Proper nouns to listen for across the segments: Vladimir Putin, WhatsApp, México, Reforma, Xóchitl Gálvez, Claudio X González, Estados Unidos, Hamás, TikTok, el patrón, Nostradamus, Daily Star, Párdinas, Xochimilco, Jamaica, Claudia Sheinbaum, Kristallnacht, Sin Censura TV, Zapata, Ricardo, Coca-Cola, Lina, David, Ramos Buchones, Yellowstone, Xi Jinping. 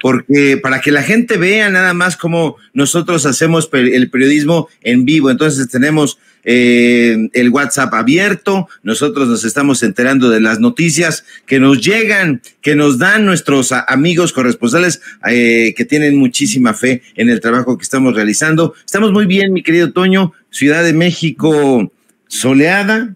porque para que la gente vea nada más cómo nosotros hacemos el periodismo en vivo. Entonces tenemos el WhatsApp abierto, nosotros nos estamos enterando de las noticias que nos llegan, que nos dan nuestros amigos corresponsales que tienen muchísima fe en el trabajo que estamos realizando. Estamos muy bien, mi querido Toño. Ciudad de México soleada,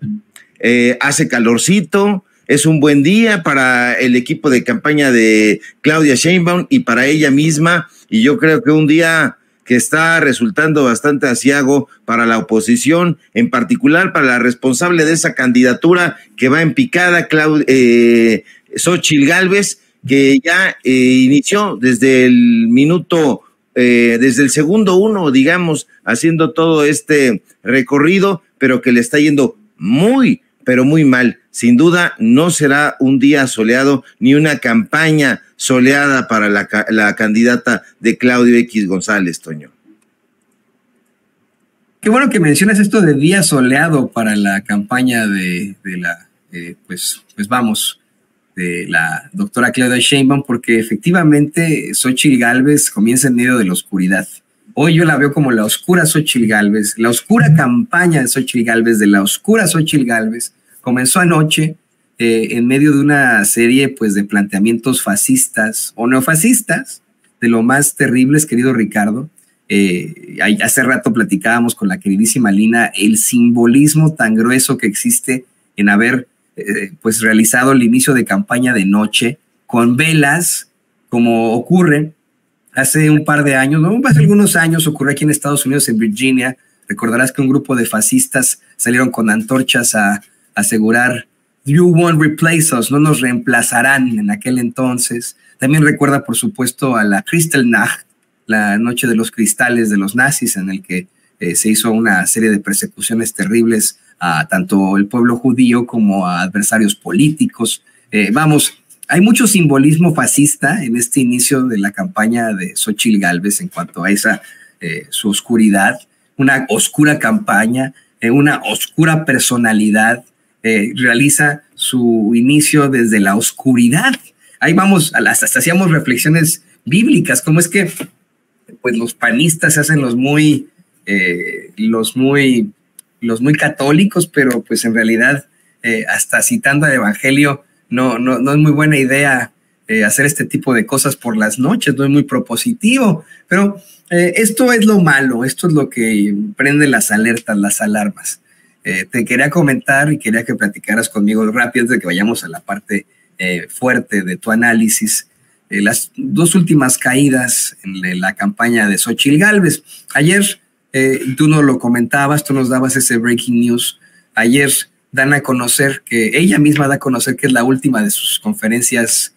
hace calorcito. Es un buen día para el equipo de campaña de Claudia Sheinbaum y para ella misma, y yo creo que un día que está resultando bastante aciago para la oposición, en particular para la responsable de esa candidatura que va en picada, Xóchitl Gálvez, que ya inició desde el minuto, desde el segundo uno, digamos, haciendo todo este recorrido, pero que le está yendo muy, pero muy mal. Sin duda no será un día soleado ni una campaña soleada para la candidata de Claudio X González, Toño. Qué bueno que mencionas esto de día soleado para la campaña de la doctora Claudia Sheinbaum, porque efectivamente Xóchitl Gálvez comienza en medio de la oscuridad. Hoy yo la veo como la oscura Xóchitl Gálvez, la oscura campaña de Xóchitl Gálvez, de la oscura Xóchitl Gálvez. Comenzó anoche en medio de una serie pues de planteamientos fascistas o neofascistas de lo más terribles, querido Ricardo. Hace rato platicábamos con la queridísima Lina el simbolismo tan grueso que existe en haber pues realizado el inicio de campaña de noche con velas, como ocurre hace un par de años, no, hace algunos años ocurrió aquí en Estados Unidos, en Virginia. Recordarás que un grupo de fascistas salieron con antorchas a asegurar, "You won't replace us", no nos reemplazarán en aquel entonces. También recuerda, por supuesto, a la Kristallnacht, la noche de los cristales de los nazis, en el que se hizo una serie de persecuciones terribles a tanto el pueblo judío como a adversarios políticos. Vamos, hay mucho simbolismo fascista en este inicio de la campaña de Xóchitl Gálvez en cuanto a esa, su oscuridad, una oscura campaña, una oscura personalidad. Realiza su inicio desde la oscuridad. Ahí vamos, hasta hacíamos reflexiones bíblicas, como es que pues los panistas se hacen los muy católicos, pero pues en realidad hasta citando al Evangelio no es muy buena idea hacer este tipo de cosas por las noches, no es muy propositivo, pero esto es lo malo, esto es lo que prende las alertas, las alarmas. Te quería comentar y quería que platicaras conmigo rápido antes de que vayamos a la parte fuerte de tu análisis. Las dos últimas caídas en la campaña de Xóchitl Gálvez. Ayer tú nos lo comentabas, tú nos dabas ese breaking news. Ayer dan a conocer que ella misma da a conocer que es la última de sus conferencias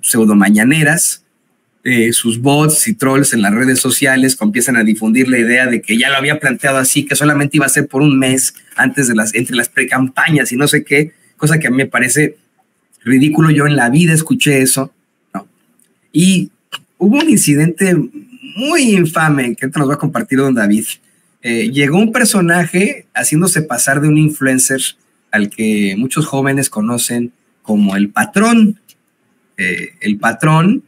pseudomañaneras. Sus bots y trolls en las redes sociales empiezan a difundir la idea de que ya lo había planteado así, que solamente iba a ser por un mes antes de entre las precampañas y no sé qué, cosa que a mí me parece ridículo. Yo en la vida escuché eso, ¿no? Y hubo un incidente muy infame que nos va a compartir don David. Llegó un personaje haciéndose pasar de un influencer al que muchos jóvenes conocen como el Patrón. El Patrón,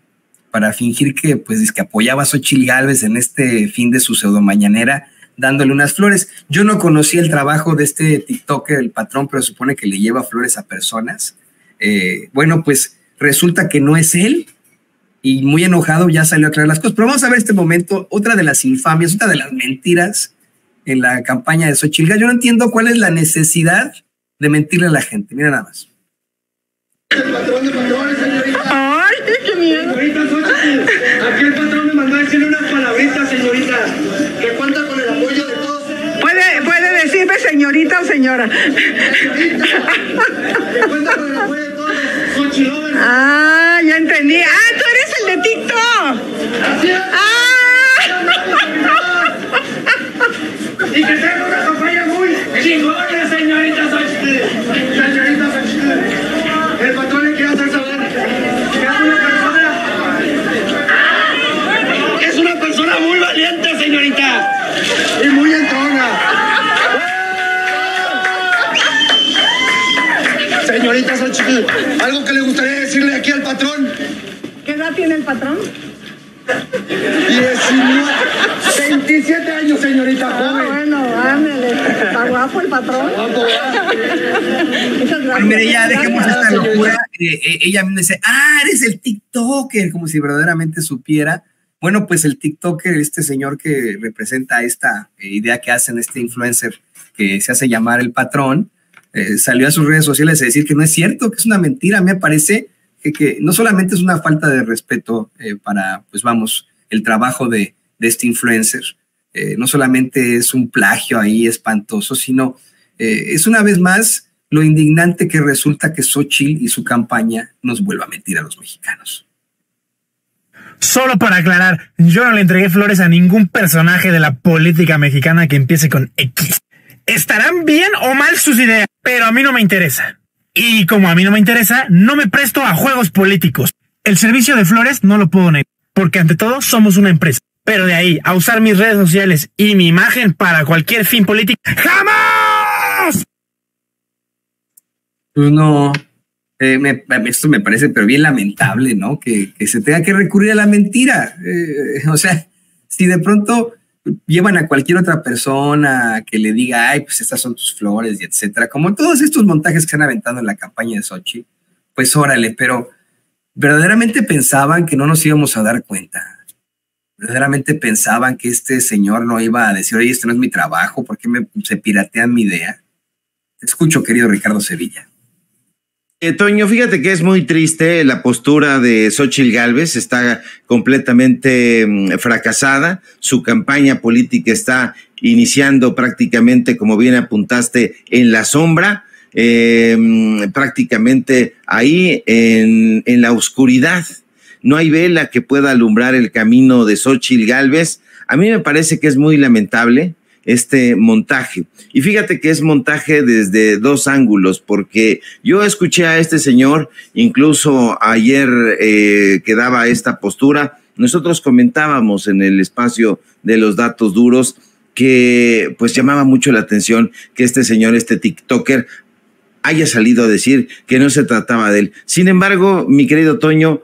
para fingir que, pues, es que apoyaba a Xóchitl Gálvez en este fin de su pseudo mañanera, dándole unas flores. Yo no conocía el trabajo de este TikToker, el Patrón, pero supone que le lleva flores a personas. Bueno, pues resulta que no es él y muy enojado ya salió a aclarar las cosas. Pero vamos a ver este momento, otra de las infamias, otra de las mentiras en la campaña de Xóchitl Gálvez. Yo no entiendo cuál es la necesidad de mentirle a la gente. Mira nada más. El Patrón de Patrones, señorita. ¡Ay, qué miedo! Señorita Xóchitl, aquí el Patrón me mandó a decirle unas palabritas, señorita, que cuenta con el apoyo de todos. ¿Puede decirme señorita o señora? Señorita, que cuenta con el apoyo de todos, Xochilóveres. ¡Ah, ya entendí! ¡Ah, tú eres el de TikTok! ¡Así es! ¡Ah! Y que tengo una campaña muy chingona, señorita Xóchitl. Señorita Xóchitl. El Patrón le quiere hacer saber que es una persona muy valiente, señorita, y muy entrona. Señorita Xóchitl, algo que le gustaría decirle aquí al Patrón. patrón? 27 años, señorita joven. Bueno, ándale. Está guapo el patrón. Muchas gracias. Mire, ya dejemos esta locura. Ella me dice, ah, eres el TikToker, como si verdaderamente supiera. Bueno, pues el TikToker, este señor que representa esta idea que hacen, este influencer que se hace llamar el patrón, salió a sus redes sociales a decir que no es cierto, que es una mentira. Me parece que no solamente es una falta de respeto para, pues vamos, el trabajo de este influencer, no solamente es un plagio ahí espantoso, sino es una vez más lo indignante que resulta que Xóchitl y su campaña nos vuelva a mentir a los mexicanos. Solo para aclarar, yo no le entregué flores a ningún personaje de la política mexicana que empiece con X. Estarán bien o mal sus ideas, pero a mí no me interesa. Y como a mí no me interesa, no me presto a juegos políticos. El servicio de flores no lo puedo negar, porque ante todo somos una empresa. Pero de ahí a usar mis redes sociales y mi imagen para cualquier fin político, ¡jamás! Pues no, esto me parece pero bien lamentable, ¿no? Que se tenga que recurrir a la mentira. O sea, si de pronto llevan a cualquier otra persona que le diga, ay, pues estas son tus flores y etcétera, como todos estos montajes que se han aventado en la campaña de Xóchitl, pues órale, pero verdaderamente pensaban que no nos íbamos a dar cuenta. Verdaderamente pensaban que este señor no iba a decir, oye, este no es mi trabajo, ¿por qué se piratean mi idea? Te escucho, querido Ricardo Sevilla. Toño, fíjate que es muy triste la postura de Xóchitl Gálvez, está completamente fracasada, su campaña política está iniciando prácticamente, como bien apuntaste, en la sombra, prácticamente ahí en la oscuridad. No hay vela que pueda alumbrar el camino de Xóchitl Gálvez. A mí me parece que es muy lamentable este montaje. Y fíjate que es montaje desde dos ángulos, porque yo escuché a este señor, incluso ayer que daba esta postura, nosotros comentábamos en el espacio de los datos duros que pues llamaba mucho la atención que este señor, este TikToker, haya salido a decir que no se trataba de él. Sin embargo, mi querido Toño,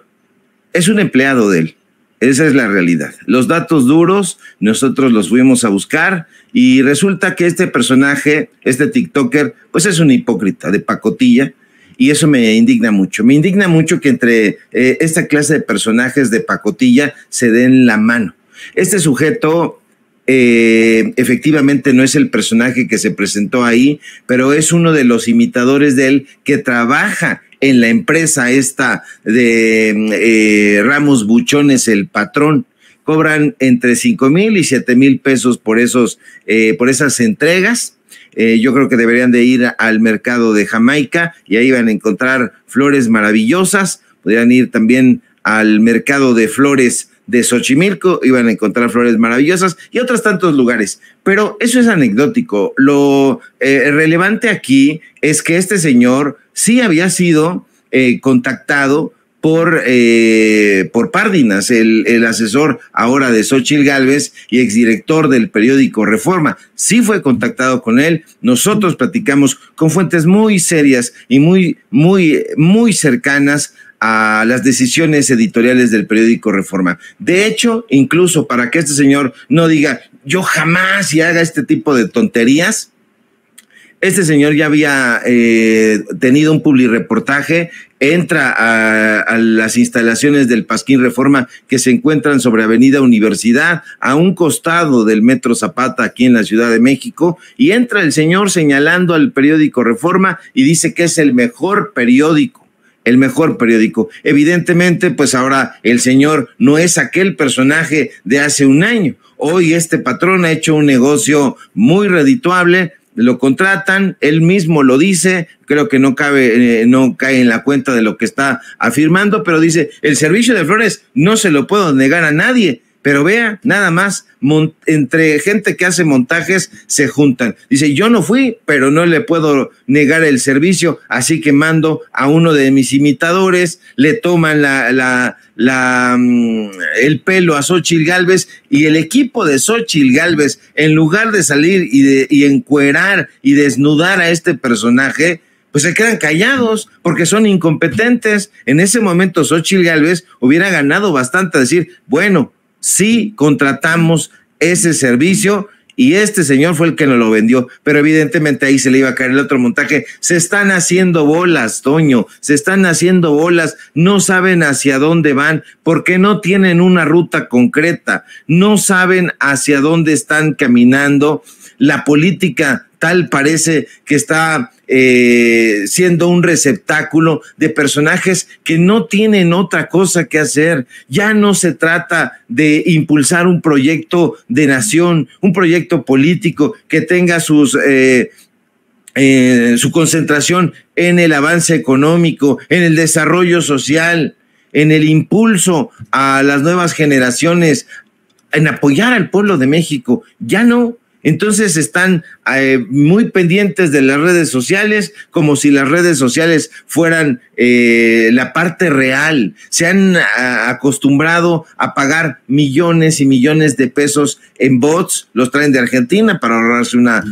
es un empleado de él. Esa es la realidad. Los datos duros nosotros los fuimos a buscar y resulta que este personaje, este TikToker, pues es un hipócrita de pacotilla y eso me indigna mucho. Me indigna mucho que entre esta clase de personajes de pacotilla se den la mano. Este sujeto efectivamente no es el personaje que se presentó ahí, pero es uno de los imitadores de él que trabaja en la empresa esta de Ramos Buchones, el patrón. Cobran entre 5,000 y 7,000 pesos por esas entregas. Yo creo que deberían de ir al mercado de Jamaica y ahí van a encontrar flores maravillosas. Podrían ir también al mercado de flores de Xochimilco, iban a encontrar flores maravillosas y otros tantos lugares. Pero eso es anecdótico. Lo relevante aquí es que este señor sí había sido contactado por Párdinas, el asesor ahora de Xóchitl Gálvez y exdirector del periódico Reforma. Sí fue contactado con él. Nosotros platicamos con fuentes muy serias y muy cercanas a las decisiones editoriales del periódico Reforma. De hecho, incluso para que este señor no diga yo jamás y haga este tipo de tonterías, este señor ya había tenido un publirreportaje, entra a las instalaciones del Pasquín Reforma que se encuentran sobre Avenida Universidad, a un costado del Metro Zapata aquí en la Ciudad de México, y entra el señor señalando al periódico Reforma y dice que es el mejor periódico. El mejor periódico. Evidentemente, pues ahora el señor no es aquel personaje de hace un año. Hoy este patrón ha hecho un negocio muy redituable, lo contratan, él mismo lo dice, creo que no cae en la cuenta de lo que está afirmando, pero dice, el servicio de flores no se lo puedo negar a nadie. Pero vea, nada más, entre gente que hace montajes se juntan. Dice, yo no fui, pero no le puedo negar el servicio, así que mando a uno de mis imitadores, le toman el pelo a Xóchitl Gálvez, y el equipo de Xóchitl Gálvez, en lugar de salir y encuerar y desnudar a este personaje, pues se quedan callados porque son incompetentes. En ese momento Xóchitl Gálvez hubiera ganado bastante a decir, bueno, sí contratamos ese servicio y este señor fue el que nos lo vendió, pero evidentemente ahí se le iba a caer el otro montaje. Se están haciendo bolas, Toño, se están haciendo bolas, no saben hacia dónde van porque no tienen una ruta concreta, no saben hacia dónde están caminando. La política tal parece que está siendo un receptáculo de personajes que no tienen otra cosa que hacer. Ya no se trata de impulsar un proyecto de nación, un proyecto político que tenga su concentración en el avance económico, en el desarrollo social, en el impulso a las nuevas generaciones, en apoyar al pueblo de México. Ya no. Entonces están muy pendientes de las redes sociales, como si las redes sociales fueran la parte real. Se han acostumbrado a pagar millones y millones de pesos en bots, los traen de Argentina para ahorrarse una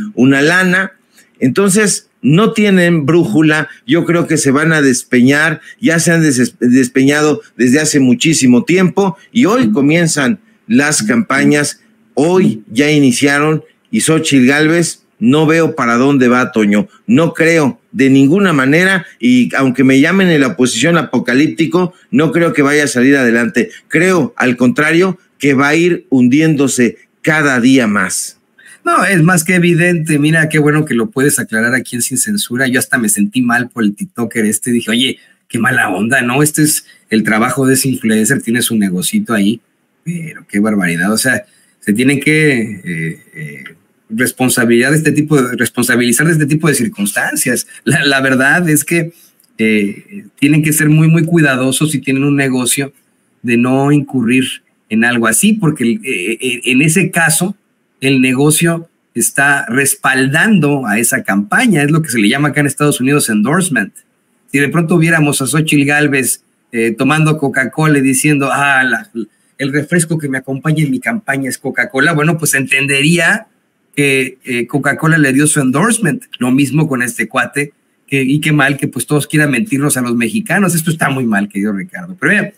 lana. Entonces no tienen brújula, yo creo que se van a despeñar, ya se han despeñado desde hace muchísimo tiempo y hoy comienzan las campañas, hoy ya iniciaron. Y Xóchitl Gálvez, no veo para dónde va, Toño, no creo de ninguna manera, y aunque me llamen en la oposición apocalíptico, no creo que vaya a salir adelante. Creo, al contrario, que va a ir hundiéndose cada día más. No, es más que evidente. Mira, qué bueno que lo puedes aclarar aquí en Sin Censura. Yo hasta me sentí mal por el tiktoker este, dije, oye, qué mala onda, ¿no? Este es el trabajo de ese influencer, tiene su negocito ahí, pero qué barbaridad, o sea, se tienen que responsabilizar de este tipo de circunstancias. La verdad es que tienen que ser muy, muy cuidadosos si tienen un negocio de no incurrir en algo así, porque en ese caso el negocio está respaldando a esa campaña. Es lo que se le llama acá en Estados Unidos endorsement. Si de pronto viéramos a Xóchitl Gálvez tomando Coca-Cola y diciendo, ah, el refresco que me acompaña en mi campaña es Coca-Cola, bueno, pues entendería que Coca-Cola le dio su endorsement. Lo mismo con este cuate, y qué mal que pues todos quieran mentirnos a los mexicanos. Esto está muy mal, querido Ricardo. Pero mira,